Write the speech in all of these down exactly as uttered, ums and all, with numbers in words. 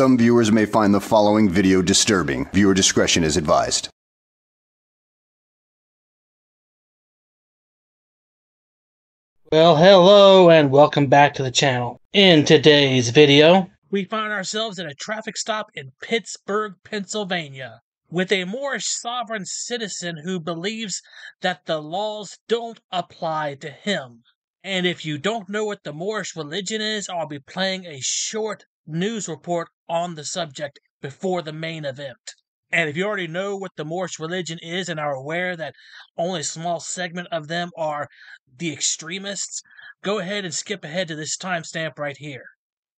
some viewers may find the following video disturbing. Viewer discretion is advised. Well, hello and welcome back to the channel. In today's video, we found ourselves at a traffic stop in Pittsburgh, Pennsylvania, with a Moorish sovereign citizen who believes that the laws don't apply to him. And if you don't know what the Moorish religion is, I'll be playing a short news report on the subject before the main event. And if you already know what the Moorish religion is and are aware that only a small segment of them are the extremists, go ahead and skip ahead to this timestamp right here.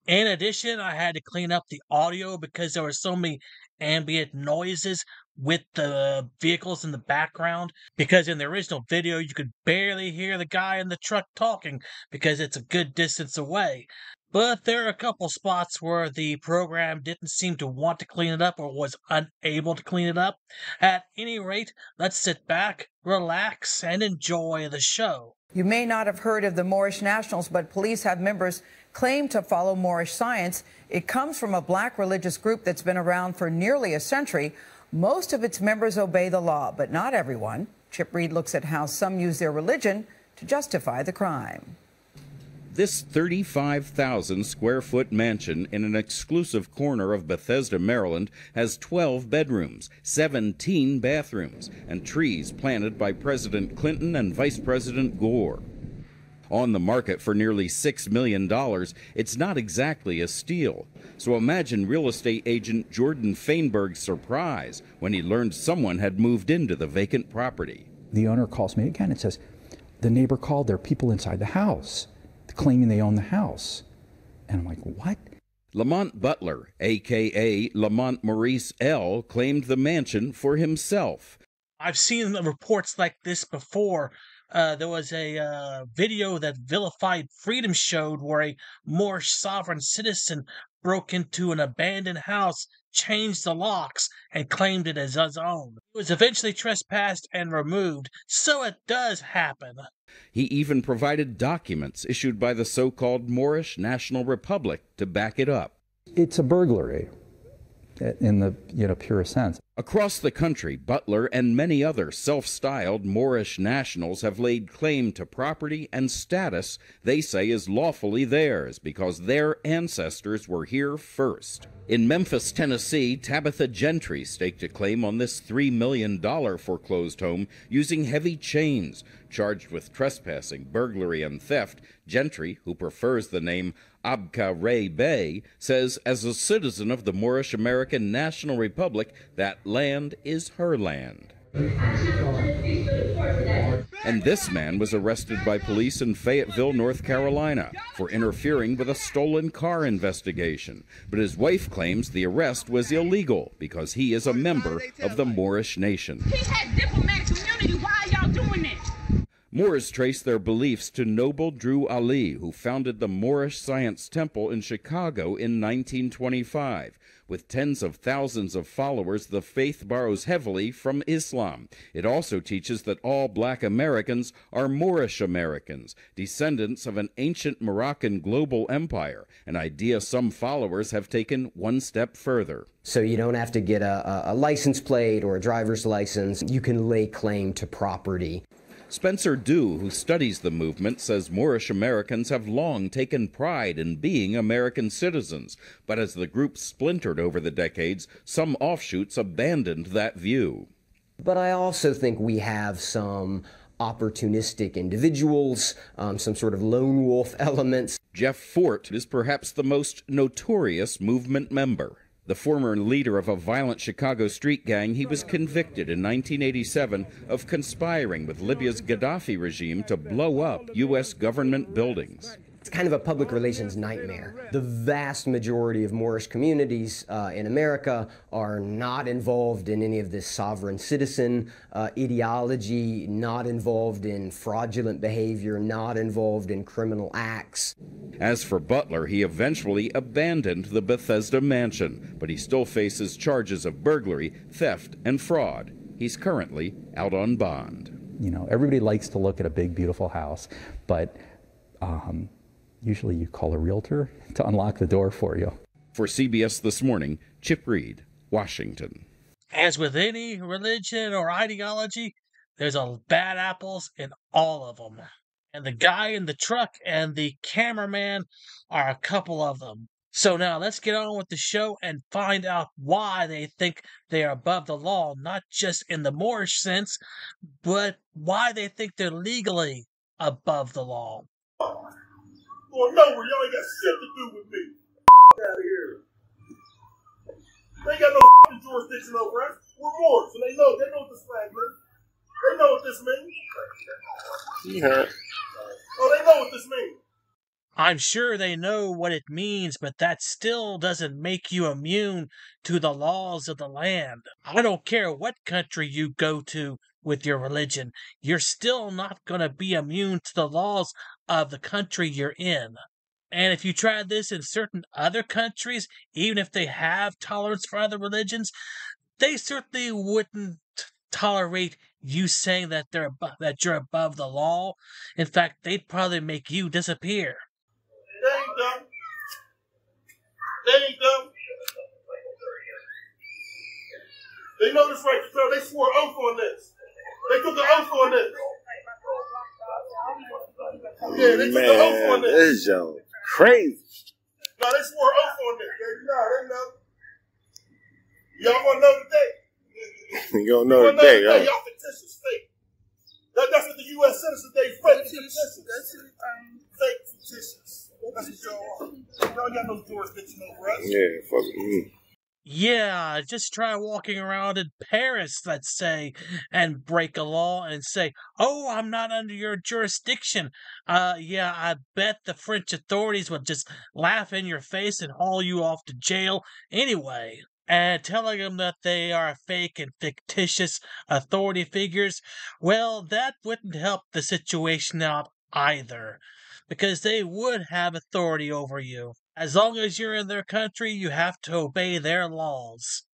In addition, I had to clean up the audio because there were so many ambient noises with the vehicles in the background, because in the original video you could barely hear the guy in the truck talking because it's a good distance away. But there are a couple spots where the program didn't seem to want to clean it up or was unable to clean it up. At any rate, let's sit back, relax, and enjoy the show. You may not have heard of the Moorish Nationals, but police have members claim to follow Moorish science. It comes from a black religious group that's been around for nearly a century. Most of its members obey the law, but not everyone. Chip Reed looks at how some use their religion to justify the crime. This thirty-five thousand square foot mansion in an exclusive corner of Bethesda, Maryland, has twelve bedrooms, seventeen bathrooms, and trees planted by President Clinton and Vice President Gore. On the market for nearly six million dollars, it's not exactly a steal. So imagine real estate agent Jordan Feinberg's surprise when he learned someone had moved into the vacant property. The owner calls me again and says, the neighbor called, there are people inside the house claiming they own the house. And I'm like, what? Lamont Butler, a k a. Lamont Maurice L, claimed the mansion for himself. I've seen the reports like this before. Uh, there was a uh, video that Vilified Freedom showed where a Moorish sovereign citizen broke into an abandoned house, changed the locks, and claimed it as his own. It was eventually trespassed and removed, so it does happen. He even provided documents issued by the so-called Moorish National Republic to back it up. It's a burglary in the you know purest sense. Across the country, Butler and many other self-styled Moorish nationals have laid claim to property and status they say is lawfully theirs because their ancestors were here first. In Memphis, Tennessee, Tabitha Gentry staked a claim on this three million dollar foreclosed home using heavy chains. Charged with trespassing, burglary, and theft, Gentry, who prefers the name Abka Ray Bey, says as a citizen of the Moorish American National Republic, that land is her land. And this man was arrested by police in Fayetteville, North Carolina, for interfering with a stolen car investigation. But his wife claims the arrest was illegal because he is a member of the Moorish nation. He had diplomatic immunity. Why are y'all doing this? Moors trace their beliefs to Noble Drew Ali, who founded the Moorish Science Temple in Chicago in nineteen twenty-five. With tens of thousands of followers, the faith borrows heavily from Islam. It also teaches that all black Americans are Moorish Americans, descendants of an ancient Moroccan global empire, an idea some followers have taken one step further. So you don't have to get a, a license plate or a driver's license. You can lay claim to property. Spencer Dew, who studies the movement, says Moorish Americans have long taken pride in being American citizens, but as the group splintered over the decades, some offshoots abandoned that view. But I also think we have some opportunistic individuals, um, some sort of lone wolf elements. Jeff Fort is perhaps the most notorious movement member. The former leader of a violent Chicago street gang, he was convicted in nineteen eighty-seven of conspiring with Libya's Gaddafi regime to blow up U S government buildings. It's kind of a public relations nightmare. The vast majority of Moorish communities uh, in America are not involved in any of this sovereign citizen uh, ideology, not involved in fraudulent behavior, not involved in criminal acts. As for Butler, he eventually abandoned the Bethesda mansion, but he still faces charges of burglary, theft, and fraud. He's currently out on bond. You know, everybody likes to look at a big, beautiful house, but um, usually you call a realtor to unlock the door for you. For C B S This Morning, Chip Reed, Washington. As with any religion or ideology, there's a bad apples in all of them. And the guy in the truck and the cameraman are a couple of them. So now let's get on with the show and find out why they think they are above the law, not just in the Moorish sense, but why they think they're legally above the law. Oh, well, no, y'all ain't got shit to do with me. F*** out of here. They got no f***ing jurisdiction over us. We're Moors, so they know, they know what this flag means. They know what this means. Yeah. Oh, they know what this means. I'm sure they know what it means, but that still doesn't make you immune to the laws of the land. I don't care what country you go to with your religion. You're still not going to be immune to the laws of the country you're in. And if you try this in certain other countries, even if they have tolerance for other religions, they certainly wouldn't tolerate you saying that they're ab- that you're above the law. In fact, they'd probably make you disappear. They ain't dumb. They ain't dumb. They know this right. They swore an oath on this. They took an oath on this. Yeah, they took an oath on this. This is yo crazy. No, they swore an oath on this. They know. They know. Y'all want to know today? You don't know today, y'all. Y'all fictitious fake. That, that's what the U S citizens they fake fictitious. Fake fictitious. Yeah, just try walking around in Paris, let's say, and break a law and say, oh, I'm not under your jurisdiction. Uh, yeah, I bet the French authorities would just laugh in your face and haul you off to jail anyway. And telling them that they are fake and fictitious authority figures, well, that wouldn't help the situation out either, because they would have authority over you. As long as you're in their country, you have to obey their laws.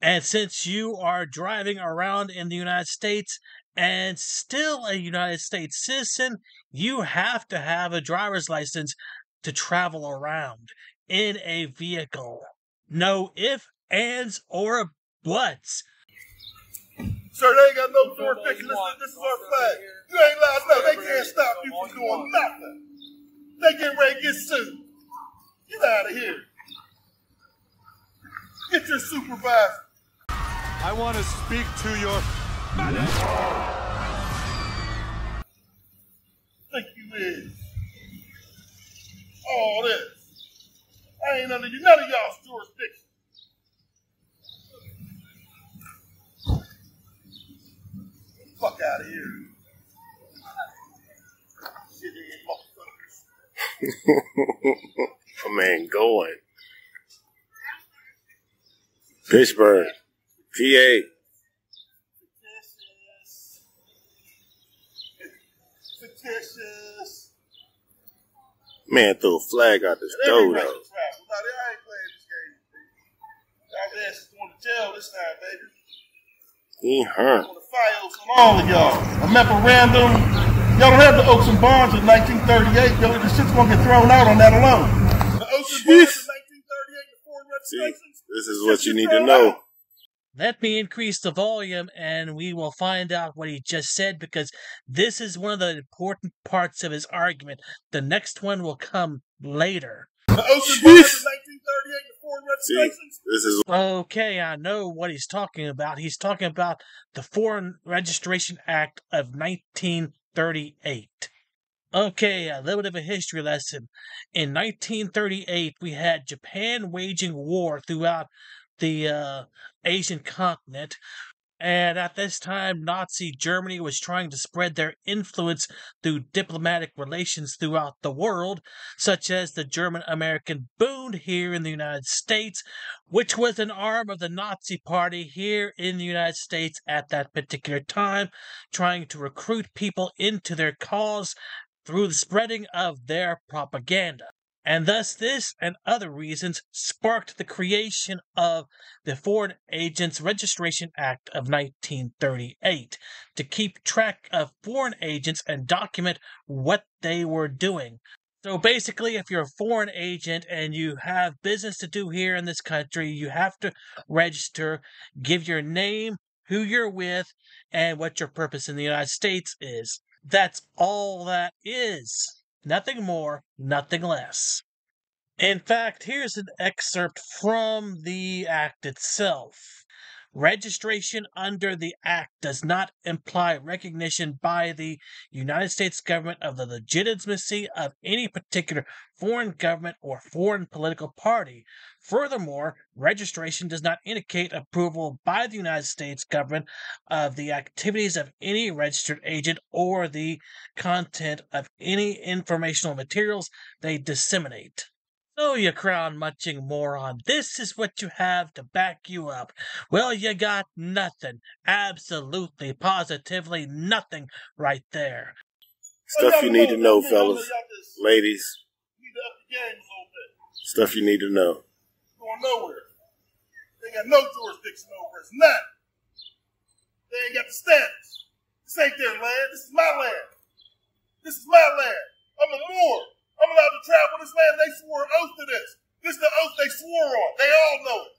And since you are driving around in the United States and still a United States citizen, you have to have a driver's license to travel around in a vehicle. No ifs, ands, or buts. Sir, they ain't got no jurisdiction. This is our flag. You ain't lying. No, they can't stop you from doing nothing. They get ready to get sued. Get out of here. Get your supervisor. I want to speak to your... Think you is. All this. I ain't under none of y'all's jurisdiction. Fuck out of here. Oh, man, going. Pittsburgh, P A. Fictitious. Fictitious. Man threw a flag out this door, though. They ain't playing this game. Y'all ass is going to jail this time, baby. He hurt. I'm going to file from all of y'all. A memorandum. Y'all don't have the Oaks and Bonds of nineteen thirty-eight, though. The shit's gonna get thrown out on that alone. The Oaks and Bonds of nineteen thirty-eight, the Foreign Registrations. This is what you need to know. Out. Let me increase the volume, and we will find out what he just said, because this is one of the important parts of his argument. The next one will come later. The Oaks and Bonds of nineteen thirty-eight, the Foreign Registrations. This is okay. I know what he's talking about. He's talking about the Foreign Registration Act of nineteen thirty-eight. thirty-eight. Okay, a little bit of a history lesson. In nineteen thirty-eight, we had Japan waging war throughout the uh, Asian continent, and at this time, Nazi Germany was trying to spread their influence through diplomatic relations throughout the world, such as the German-American Bund here in the United States, which was an arm of the Nazi Party here in the United States at that particular time, trying to recruit people into their cause through the spreading of their propaganda. And thus this and other reasons sparked the creation of the Foreign Agents Registration Act of nineteen thirty-eight to keep track of foreign agents and document what they were doing. So basically, if you're a foreign agent and you have business to do here in this country, you have to register, give your name, who you're with, and what your purpose in the United States is. That's all that is. Nothing more, nothing less. In fact, here's an excerpt from the Act itself. Registration under the Act does not imply recognition by the United States government of the legitimacy of any particular foreign government or foreign political party. Furthermore, registration does not indicate approval by the United States government of the activities of any registered agent or the content of any informational materials they disseminate. Oh, you crown-munching moron, this is what you have to back you up. Well, you got nothing. Absolutely, positively nothing right there. Stuff you need to know, fellas, ladies. Stuff you need to know. Going nowhere. They got no jurisdiction over us, none. They ain't got the status. This ain't their land. This is my land. This is my land. I'm a Moor. I'm allowed to travel this land. They swore an oath to this. This is the oath they swore on. They all know it.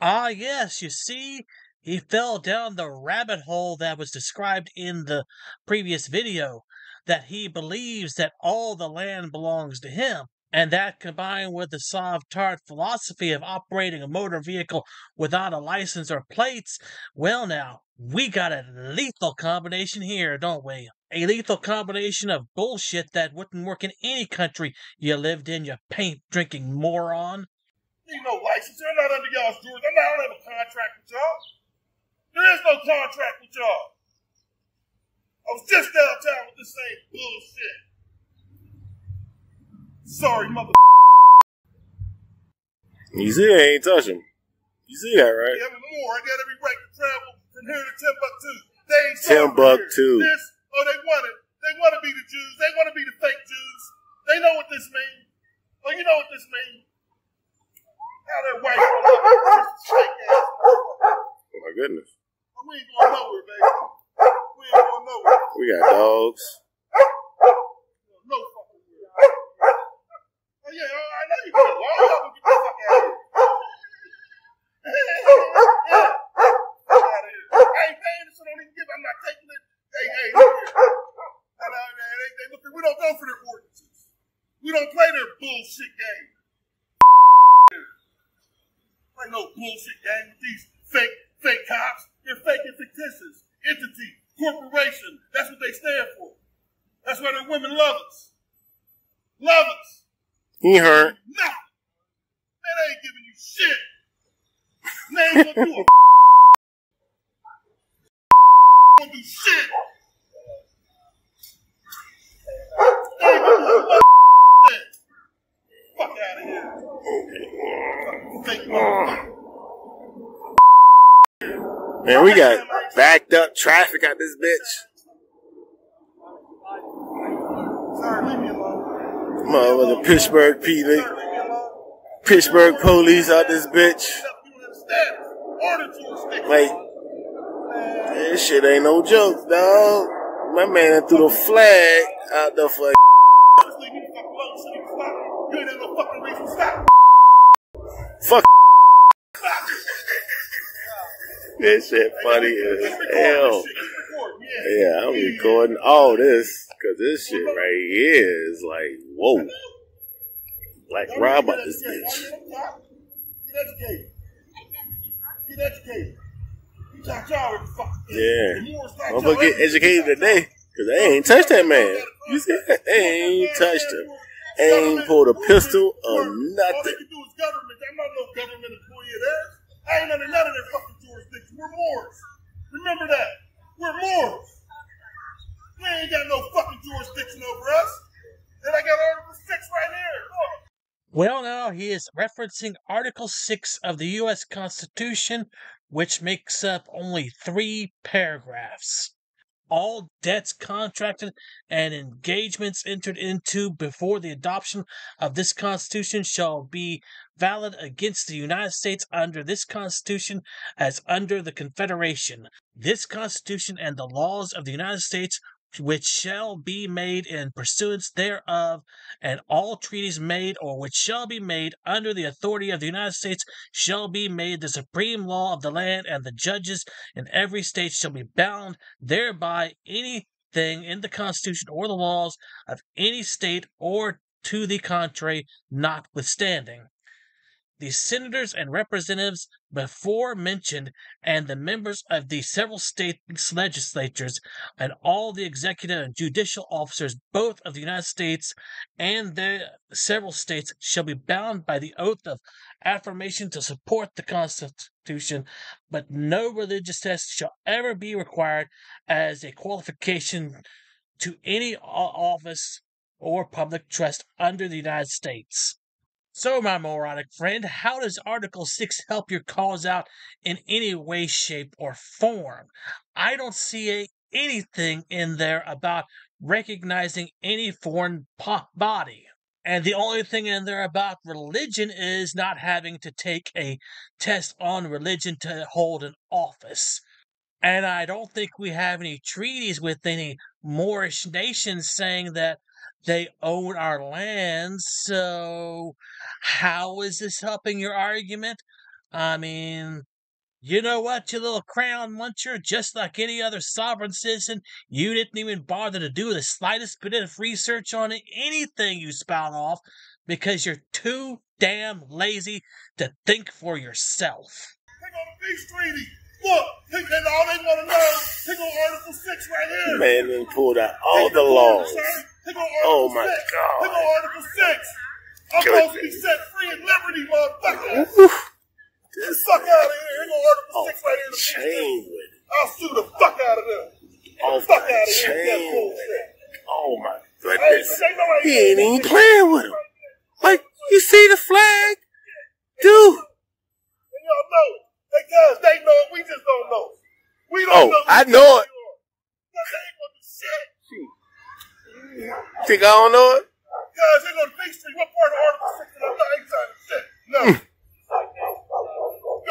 Ah, yes, you see, he fell down the rabbit hole that was described in the previous video, that he believes that all the land belongs to him. And that, combined with the Savtard philosophy of operating a motor vehicle without a license or plates, well now, we got a lethal combination here, don't we? A lethal combination of bullshit that wouldn't work in any country you lived in, you paint-drinking moron. Need no license. I'm not under y'all's doors. I'm not, I don't have a contract with y'all. There is no contract with y'all. I was just downtown with this same bullshit. Sorry, mother. You see, I ain't touch him. You see that, right? Yeah, but more. I got every right to travel from here to Timbuktu. They ain't Timbuktu. This, oh, they want it. They want to be the Jews. They want to be the fake Jews. They know what this means. Oh, you know what this means? How that white people are fake ass. Oh my goodness. Well, we ain't going nowhere, baby. We ain't going nowhere. We got dogs. No fucking way. Yeah, I know you could. Why don't y'all get the fuck out of here? Yeah, get out of here. I ain't paying this, I don't even give it. I'm not taking it. Hey, hey, look here. No, no, no, they, they look here. We don't go for their ordinances. We don't play their bullshit game. Play no bullshit game with these fake, fake cops. They're fake and fictitious. Entity, corporation. That's what they stand for. That's why their women love us. Love us. He hurt. No! Man, I ain't giving you shit. Man, ain't gonna do a gonna do shit. I ain't gonna do a shit. Fuck out of here. Thank you. Man, we got backed up traffic out this bitch. Sorry, leave me alone. Mother, the Pittsburgh P D, Pittsburgh police out this bitch. Like, this shit ain't no joke, dog. My man threw the flag out the fuck. Fuck. This shit funny as hell. Yeah, I'm recording all this. Cause this shit right here is like, whoa. Black Rob about this bitch. Get educated. Get educated. You talk y'all with the fucking thing. Yeah. I'm gonna get educated today. Cause they ain't touched that man. You see that? They ain't touched him. They ain't pulled a pistol or nothing. All they can do is government. I'm not no government employee of theirs. I ain't under none of their fucking jurisdiction. We're Moors. Remember that. We're Moors. We ain't got no fucking jurisdiction over us. Then I got Article six right here. Look. Well, now he is referencing Article six of the U S Constitution, which makes up only three paragraphs. All debts contracted and engagements entered into before the adoption of this Constitution shall be valid against the United States under this Constitution as under the Confederation. This Constitution and the laws of the United States which shall be made in pursuance thereof, and all treaties made or which shall be made under the authority of the United States shall be made the supreme law of the land, and the judges in every state shall be bound thereby. Anything in the Constitution or the laws of any state or to the contrary notwithstanding, the senators and representatives before mentioned, and the members of the several state legislatures, and all the executive and judicial officers both of the United States and the several states, shall be bound by the oath of affirmation to support the Constitution, but no religious test shall ever be required as a qualification to any office or public trust under the United States. So, my moronic friend, how does Article six help your cause out in any way, shape, or form? I don't see a, anything in there about recognizing any foreign po- body. And the only thing in there about religion is not having to take a test on religion to hold an office. And I don't think we have any treaties with any Moorish nations saying that they own our land, so how is this helping your argument? I mean, you know what, you little crown muncher, just like any other sovereign citizen, you didn't even bother to do the slightest bit of research on anything you spout off because you're too damn lazy to think for yourself. They're gonna peace treaty! Look, he can, all they want to know, he go Article six right here. Man, then pulled out all the laws. Oh my God. He go Article six. I'm supposed to be set free and liberty, motherfucker. This suck out of here. He go Article six right here. Chain with it. I'll sue the fuck out of them. Oh, fuck out of here. Oh my God. He ain't even playing with him. Like, you see the flag? Dude. And y'all know it. Because they know it, we just don't know. We don't oh, know. I know it. Because they ain't gonna do shit. Think I don't know it? Because they're gonna think street. What part of Article six? I'm not ain't trying to shit. No.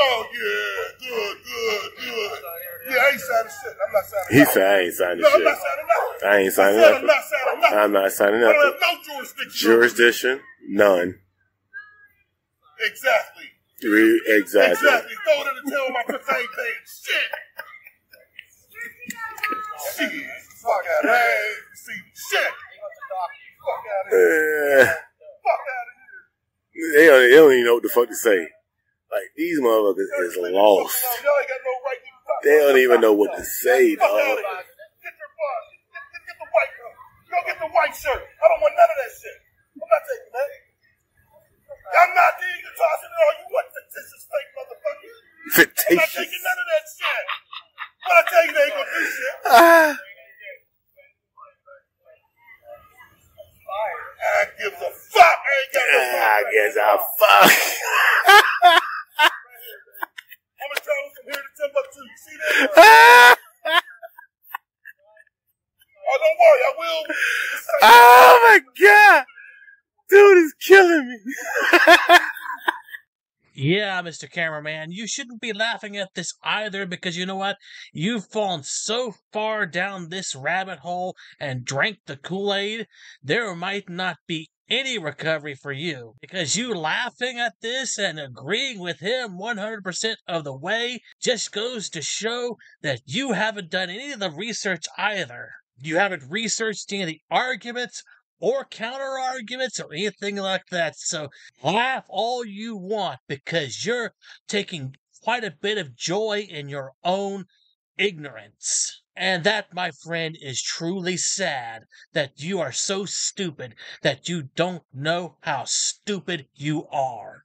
Oh yeah, good, good, good. Yeah, I ain't signing shit. I'm not signing. He said I ain't signing no, shit. No, I'm not signing nothing. I ain't signing nothing. I'm not signing nothing. I'm not signing nothing. I don't have no jurisdiction. Jurisdiction, none. Exactly. Three, exactly. Exactly. Throw it in the tail of my potato pants. Shit. Shit. Fuck out of here. See, shit. Fuck out of here. Uh, fuck out of here. They don't, they don't even know what the fuck to say. Like, these motherfuckers is lost. They don't even know what to say, dog. Get your bus. Get, get the white shirt. Go get the white shirt. I don't want none of that shit. I'm not taking that. I'm not eating the toss it all. You want fictitious fake motherfucker. Fictitious. I'm not taking none of that shit. But I tell you they ain't gonna do shit. Uh, I give a fuck. I ain't got no fuck. I guess I fuck. I'm gonna travel from here to Timbuktu. You see that? Oh, don't worry. I will. Oh, my God. Dude is killing me. Yeah, Mister Cameraman, you shouldn't be laughing at this either, because you know what? You've fallen so far down this rabbit hole and drank the Kool-Aid, there might not be any recovery for you, because you laughing at this and agreeing with him one hundred percent of the way just goes to show that you haven't done any of the research either. You haven't researched any of the arguments or counter-arguments, or anything like that. So laugh all you want, because you're taking quite a bit of joy in your own ignorance. And that, my friend, is truly sad, that you are so stupid that you don't know how stupid you are.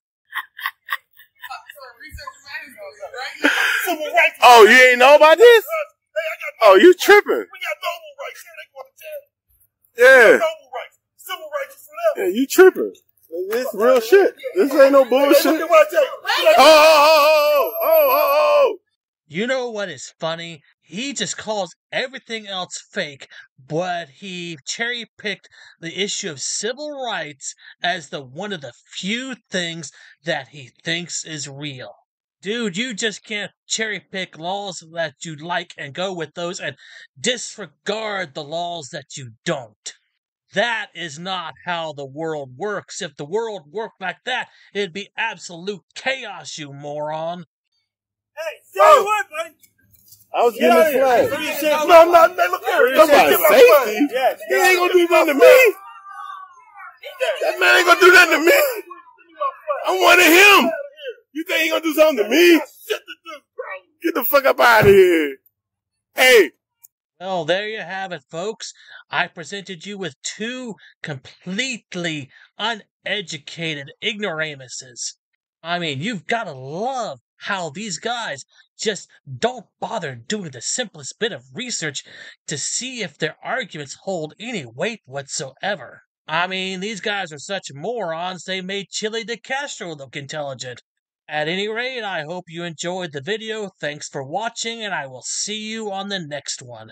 Oh, you ain't know about this? Oh, you tripping. We got Noble rights here. They want to tell you. Yeah. Civil rights. Civil rights for them. Yeah, you tripping. This real shit. This ain't no bullshit. Oh, oh, oh, oh, oh, oh. You know what is funny? He just calls everything else fake, but he cherry-picked the issue of civil rights as the one of the few things that he thinks is real. Dude, you just can't cherry pick laws that you like and go with those and disregard the laws that you don't. That is not how the world works. If the world worked like that, it'd be absolute chaos, you moron. Hey, say oh. what, buddy? I was getting a flag. No, I'm not. Look here. Come on, safety. Yes, he ain't gonna do nothing to me. That man ain't gonna do nothing to me. I'm one of him. You think he gonna do something to me? Get the fuck up out of here. Hey. Well, there you have it, folks. I presented you with two completely uneducated ignoramuses. I mean, you've got to love how these guys just don't bother doing the simplest bit of research to see if their arguments hold any weight whatsoever. I mean, these guys are such morons, they made Chile de Castro look intelligent. At any rate, I hope you enjoyed the video. Thanks for watching, and I will see you on the next one.